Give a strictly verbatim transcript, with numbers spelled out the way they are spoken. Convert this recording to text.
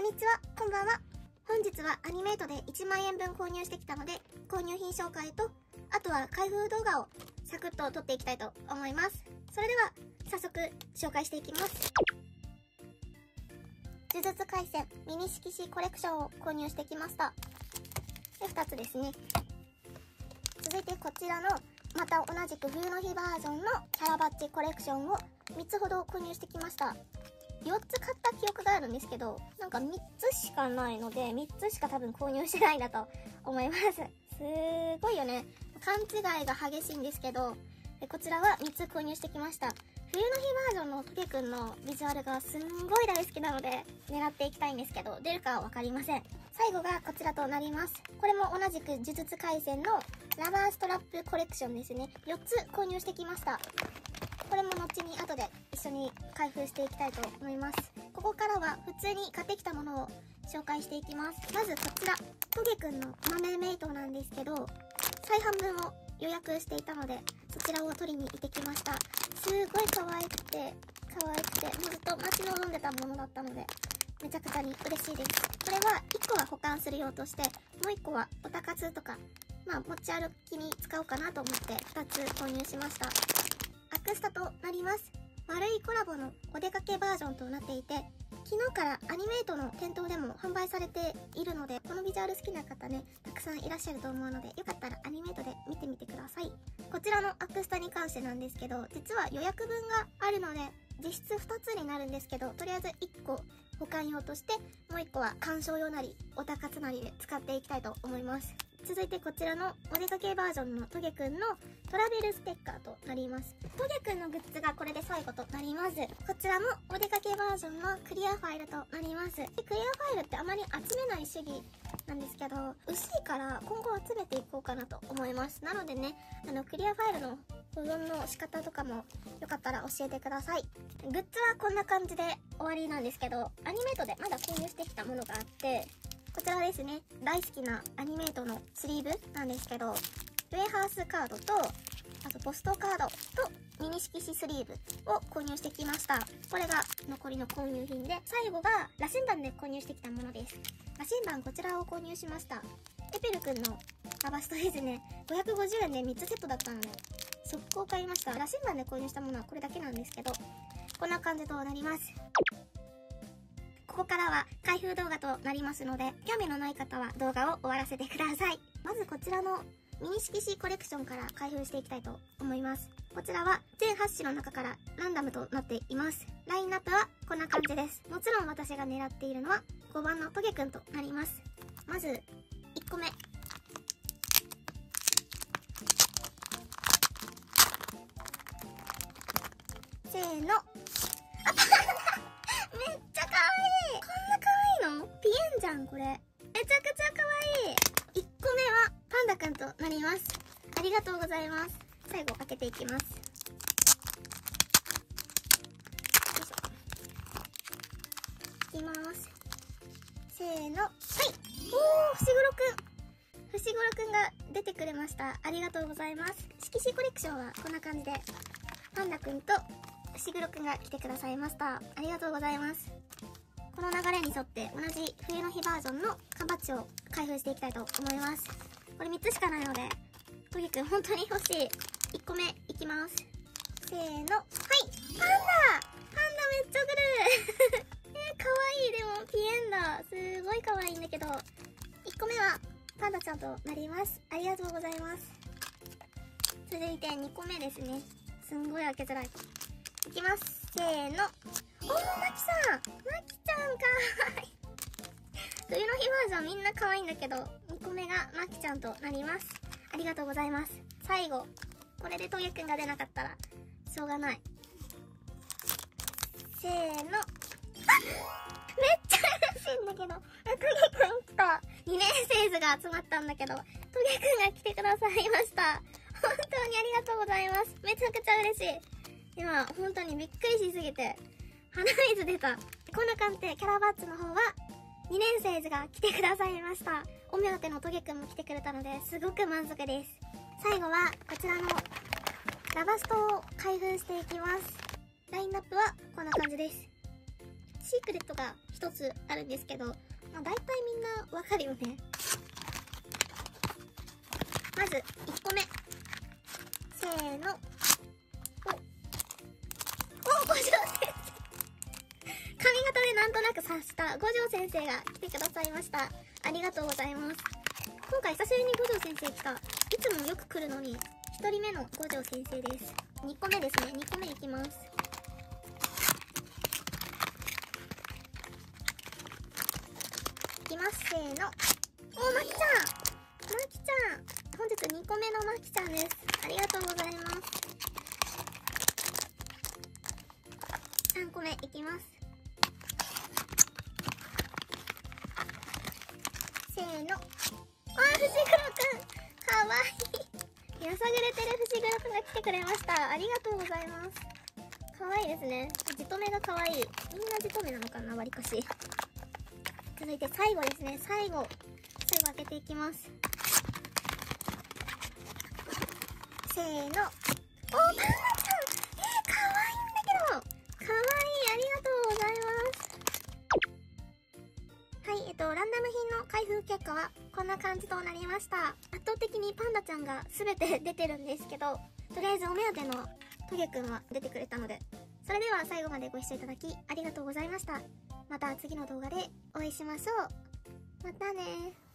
こんにちは、こんばんは。本日はアニメイトでいちまんえんぶん購入してきたので、購入品紹介と、あとは開封動画をサクッと撮っていきたいと思います。それでは、早速紹介していきます。呪術廻戦ミニ色紙コレクションを購入してきました。で、ふたつですね。続いてこちらの、また同じく冬の日バージョンのキャラバッジコレクションをみっつほど購入してきました。よっつ買った記憶があるんですけど、なんかみっつしかないので、みっつしか多分購入してないんだと思います。すごいよね。勘違いが激しいんですけど、こちらはみっつ購入してきました。冬の日バージョンのトゲくんのビジュアルがすんごい大好きなので、狙っていきたいんですけど、出るかはわかりません。最後がこちらとなります。これも同じく呪術廻戦のラバーストラップコレクションですね。よっつ購入してきました。これも後に後で一緒に開封していきたいと思います。ここからは普通に買ってきたものを紹介していきます。まずこちら、トゲくんの豆メイトなんですけど、再販分を予約していたので、そちらを取りに行ってきました。すごい可愛くて、可愛くて、もうずっと待ち望んでたものだったので、めちゃくちゃに嬉しいです。これはいっこは保管する用として、もういっこはお高津とか、まあ持ち歩きに使おうかなと思ってふたつ購入しました。アクスタとなります。丸いコラボのお出かけバージョンとなっていて、昨日からアニメイトの店頭でも販売されているので、このビジュアル好きな方ね、たくさんいらっしゃると思うので、よかったらアニメイトで見てみてください。こちらのアクスタに関してなんですけど、実は予約分があるので、実質ふたつになるんですけど、とりあえずいっこ保管用として、もういっこは鑑賞用なり、お高つなりで使っていきたいと思います。続いてこちらのお出かけバージョンのトゲくんのトラベルステッカーとなります。トゲくんのグッズがこれで最後となります。こちらもお出かけバージョンのクリアファイルとなります。で、クリアファイルってあまり集めない主義なんですけど、薄いから今後集めていこうかなと思います。なのでね、あのクリアファイルの保存の仕方とかもよかったら教えてください。グッズはこんな感じで終わりなんですけど、アニメイトでまだ購入してきたものがあって、こちらですね、大好きなアニメイトのスリーブなんですけど、ウェハースカードと、あとポストカードとミニ色紙スリーブを購入してきました。これが残りの購入品で、最後が羅針盤で購入してきたものです。羅針盤こちらを購入しました。エペルくんのラバストですね、ごひゃくごじゅうえんでみっつセットだったので、速攻買いました。羅針盤で購入したものはこれだけなんですけど、こんな感じとなります。ここからは開封動画となりますので、興味のない方は動画を終わらせてください。まずこちらのミニ色紙コレクションから開封していきたいと思います。こちらは全はっしゅの中からランダムとなっています。ラインナップはこんな感じです。もちろん私が狙っているのはごばんのトゲくんとなります。まずいっこめ。せーの。これめちゃくちゃ可愛い。いっこめはパンダくんとなります。ありがとうございます。最後開けていきます。よいしょ、いきます。せーの、はい、おー、伏黒くん、伏黒くんが出てくれました。ありがとうございます。色紙コレクションはこんな感じで、パンダくんと伏黒くんが来てくださいました。ありがとうございます。この流れに沿って同じ冬の日バージョンの缶バッジを開封していきたいと思います。これみっつしかないので、トゲくん本当に欲しい。いっこめいきます。せーの。はい、パンダ、パンダめっちゃ来る、えー、かわいい。でもピエンだ。すごいかわいいんだけど、いっこめはパンダちゃんとなります。ありがとうございます。続いてにこめですね。すんごい開けづらい。いきます。せーの。おー、マキさん、マキちゃんかーい冬の日バージョンみんな可愛いんだけど、にこめがマキちゃんとなります。ありがとうございます。最後、これでトゲくんが出なかったら、しょうがない。せーの。あっ、めっちゃ嬉しいんだけど、トゲくんとにねん生図が集まったんだけど、トゲくんが来てくださいました。本当にありがとうございます。めちゃくちゃ嬉しい。今、本当にびっくりしすぎて、鼻水出た。こんな感じでキャラバッジの方はにねん生児が来てくださいました。お目当てのトゲくんも来てくれたので、すごく満足です。最後はこちらのラバストを開封していきます。ラインナップはこんな感じです。シークレットが一つあるんですけど、まあ、大体みんなわかるよね。まずいっこめ、せーの、おお五条先生髪型でなんとなく察した五条先生が来てくださいました。ありがとうございます。今回久しぶりに五条先生来た。いつもよく来るのにひとりめの五条先生です。にこめですね。にこめいきます。いきます。せーの、おー、まきちゃん、まきちゃん、本日にこめのまきちゃんです。ありがとうございます。さんこめいきます。せーの、あー、藤黒くん、かわいい。やさぐれてる藤黒くんが来てくれました。ありがとうございます。かわいいですね。じとめがかわいい。みんなじとめなのかな、わりかし。続いて最後ですね。最後最後開けていきます。せーの、おー、パンダちゃん、えー、かわいいんだけど。かわいい、ありがとうございます。はい、えっとランダム品の開封結果はこんな感じとなりました。圧倒的にパンダちゃんが全て出てるんですけど、とりあえずお目当てのトゲくんは出てくれたので、それでは最後までご視聴いただきありがとうございました。また次の動画でお会いしましょう。またねー。